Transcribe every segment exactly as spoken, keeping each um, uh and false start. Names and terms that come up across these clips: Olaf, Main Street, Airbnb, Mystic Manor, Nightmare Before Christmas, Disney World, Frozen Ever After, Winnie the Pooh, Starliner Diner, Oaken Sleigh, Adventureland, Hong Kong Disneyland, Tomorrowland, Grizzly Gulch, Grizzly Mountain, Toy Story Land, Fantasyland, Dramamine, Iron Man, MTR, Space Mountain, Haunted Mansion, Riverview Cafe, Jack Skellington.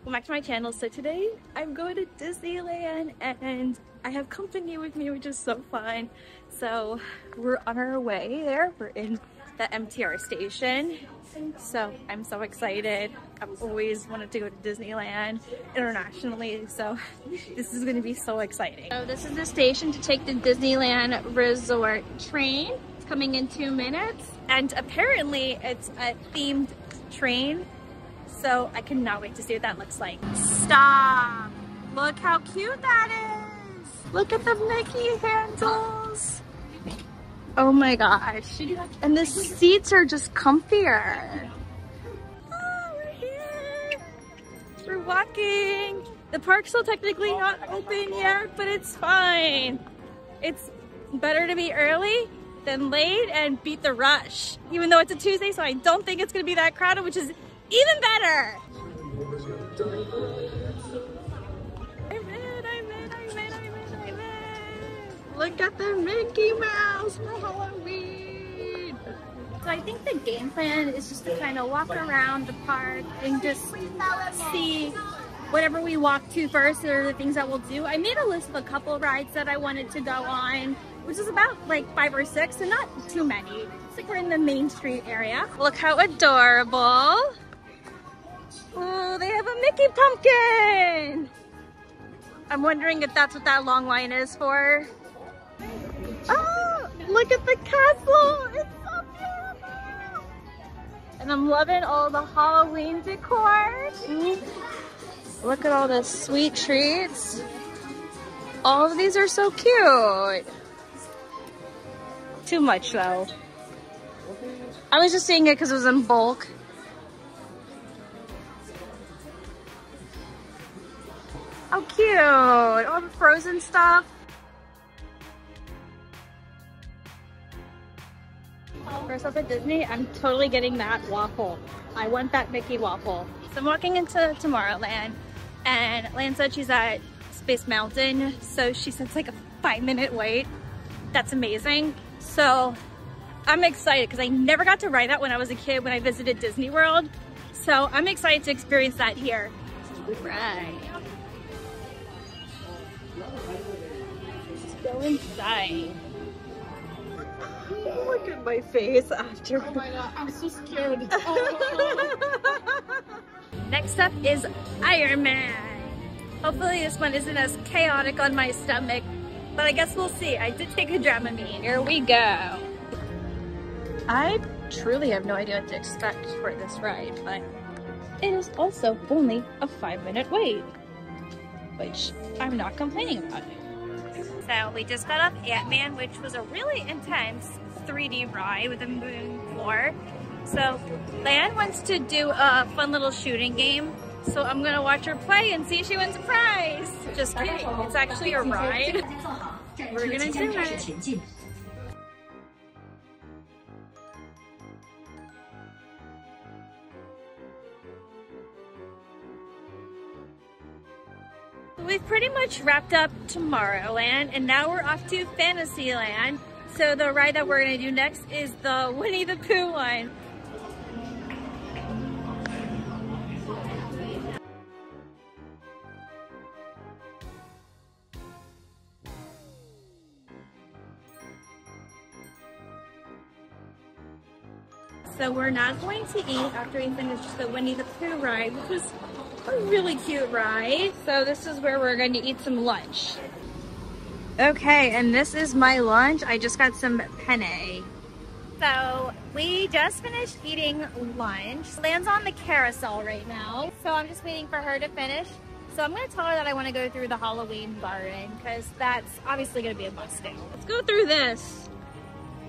Welcome back to my channel. So today I'm going to Disneyland and I have company with me, which is so fun. So we're on our way there. We're in the M T R station. So I'm so excited. I've always wanted to go to Disneyland internationally. So this is going to be so exciting. So this is the station to take the Disneyland Resort train. It's coming in two minutes. And apparently it's a themed train. So I cannot wait to see what that looks like. Stop! Look how cute that is! Look at the Mickey handles! Oh my gosh. And the seats are just comfier. Oh, we're here! We're walking! The park's still technically not open yet, but it's fine. It's better to be early than late and beat the rush. Even though it's a Tuesday, so I don't think it's gonna be that crowded, which is even better! I'm in, I'm in, I'm in, I'm in, I'm in! Look at the Mickey Mouse for Halloween! So I think the game plan is just to kind of walk around the park and just see whatever we walk to first or the things that we'll do. I made a list of a couple rides that I wanted to go on, which is about like five or six, and so not too many. It's like we're in the Main Street area. Look how adorable! Oh, they have a Mickey pumpkin! I'm wondering if that's what that long line is for. Oh, look at the castle! It's so beautiful! And I'm loving all the Halloween decor. Mm-hmm. Look at all the sweet treats. All of these are so cute. Too much though. I was just seeing it because it was in bulk. How cute! All the Frozen stuff. First up at Disney, I'm totally getting that waffle. I want that Mickey waffle. So I'm walking into Tomorrowland, and Lan said she's at Space Mountain, so she said it's like a five minute wait. That's amazing. So I'm excited because I never got to ride that when I was a kid when I visited Disney World. So I'm excited to experience that here. Right. Let's go inside. Look at my face after. Oh my god, I'm so scared. Next up is Iron Man. Hopefully this one isn't as chaotic on my stomach, but I guess we'll see. I did take a Dramamine. Here we go. I truly have no idea what to expect for this ride, but it is also only a five minute wait, which I'm not complaining about. So we just got off Ant-Man, which was a really intense three D ride with a moon floor. So Lan wants to do a fun little shooting game. So I'm gonna watch her play and see if she wins a prize. Just kidding, it's actually a ride. We're gonna do it. We've pretty much wrapped up Tomorrowland, and now we're off to Fantasyland. So the ride that we're going to do next is the Winnie the Pooh one. So we're not going to eat after we finish the Winnie the Pooh ride, which was a really cute ride. So this is where we're going to eat some lunch. Okay, and this is my lunch. I just got some penne. So we just finished eating lunch. Lan's on the carousel right now, so I'm just waiting for her to finish. So I'm going to tell her that I want to go through the Halloween garden because that's obviously going to be a must do. Let's go through this.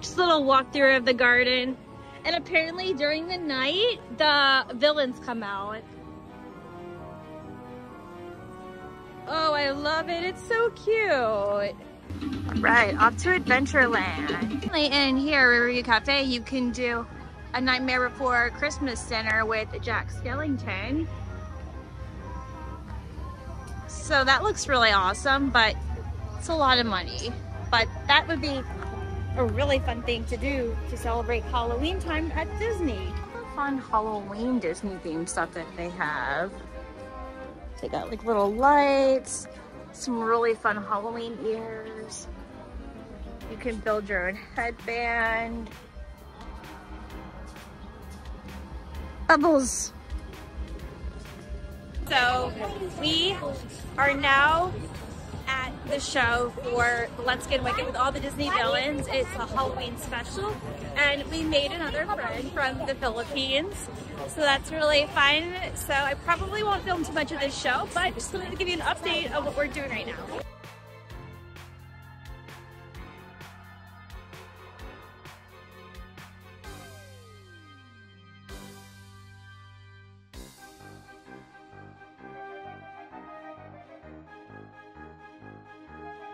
Just a little walkthrough of the garden. And apparently during the night, the villains come out. Oh, I love it. It's so cute. Right, off to Adventureland. In here, Riverview Cafe, you can do a Nightmare Before Christmas dinner with Jack Skellington. So that looks really awesome, but it's a lot of money. But that would be a really fun thing to do to celebrate Halloween time at Disney. Fun Halloween Disney themed stuff that they have. They got like little lights, some really fun Halloween ears. You can build your own headband. Bubbles. So we are now at the show for Let's Get Wicked with all the Disney villains. It's a Halloween special, and we made another friend from the Philippines, so that's really fun. So I probably won't film too much of this show, but I just wanted to give you an update of what we're doing right now.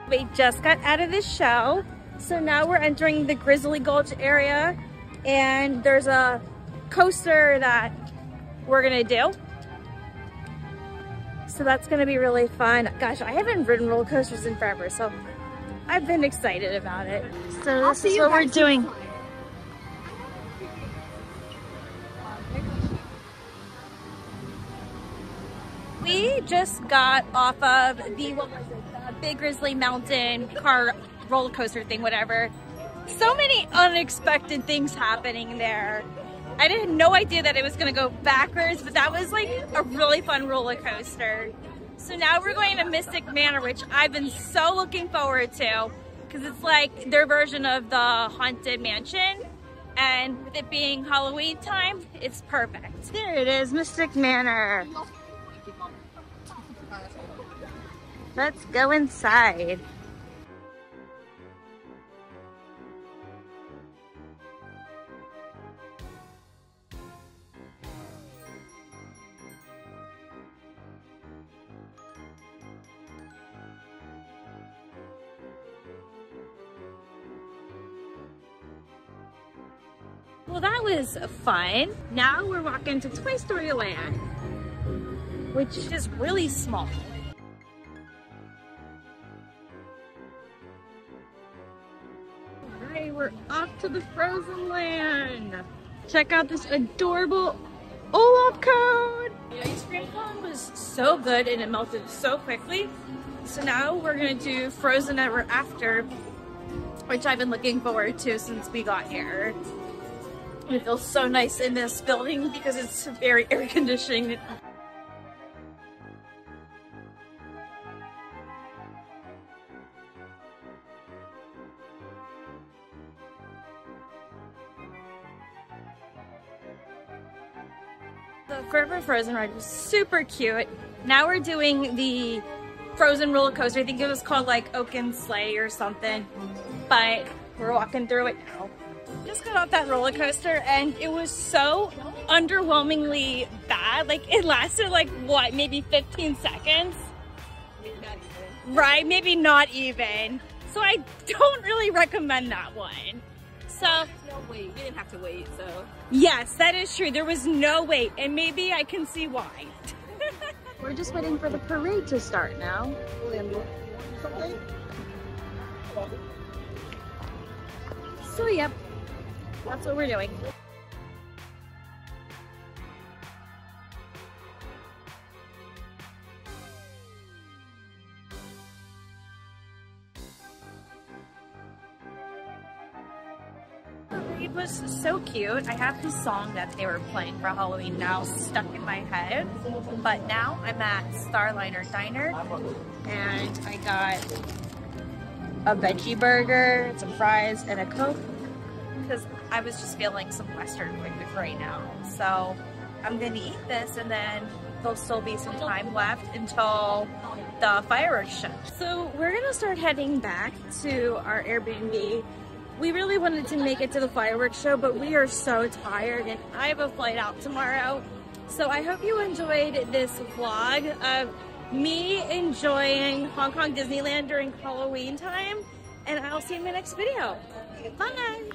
We just got out of the show, so now we're entering the Grizzly Gulch area, and there's a coaster that we're gonna do. So that's gonna be really fun. Gosh, I haven't ridden roller coasters in forever, so I've been excited about it. So this is what we're doing. We just got off of the Big Grizzly Mountain car roller coaster thing, whatever. So many unexpected things happening there. I had no idea that it was gonna go backwards, but that was like a really fun roller coaster. So now we're going to Mystic Manor, which I've been so looking forward to, because it's like their version of the Haunted Mansion, and with it being Halloween time, it's perfect. There it is, Mystic Manor. Let's go inside. Well, that was fun. Now we're walking to Toy Story Land, which is really small. We're off to the Frozen Land. Check out this adorable Olaf cone. The ice cream cone was so good and it melted so quickly. So now we're gonna do Frozen Ever After, which I've been looking forward to since we got here. It feels so nice in this building because it's very air conditioning. The Forever Frozen ride was super cute. Now we're doing the Frozen roller coaster. I think it was called like Oaken Sleigh or something, but we're walking through it now. Just got off that roller coaster and it was so underwhelmingly bad. Like it lasted like what, maybe fifteen seconds? Maybe not even. Right, maybe not even. So I don't really recommend that one. So, no wait. We didn't have to wait, so. Yes, that is true. There was no wait, and maybe I can see why. We're just waiting for the parade to start now. So, yep, that's what we're doing. It was so cute. I have the song that they were playing for Halloween now stuck in my head, but now I'm at Starliner Diner and I got a veggie burger, some fries, and a Coke because I was just feeling some Western food right now. So I'm gonna eat this and then there'll still be some time left until the fireworks show. So we're gonna start heading back to our Airbnb. We really wanted to make it to the fireworks show, but we are so tired and I have a flight out tomorrow. So I hope you enjoyed this vlog of me enjoying Hong Kong Disneyland during Halloween time, and I'll see you in my next video. Bye!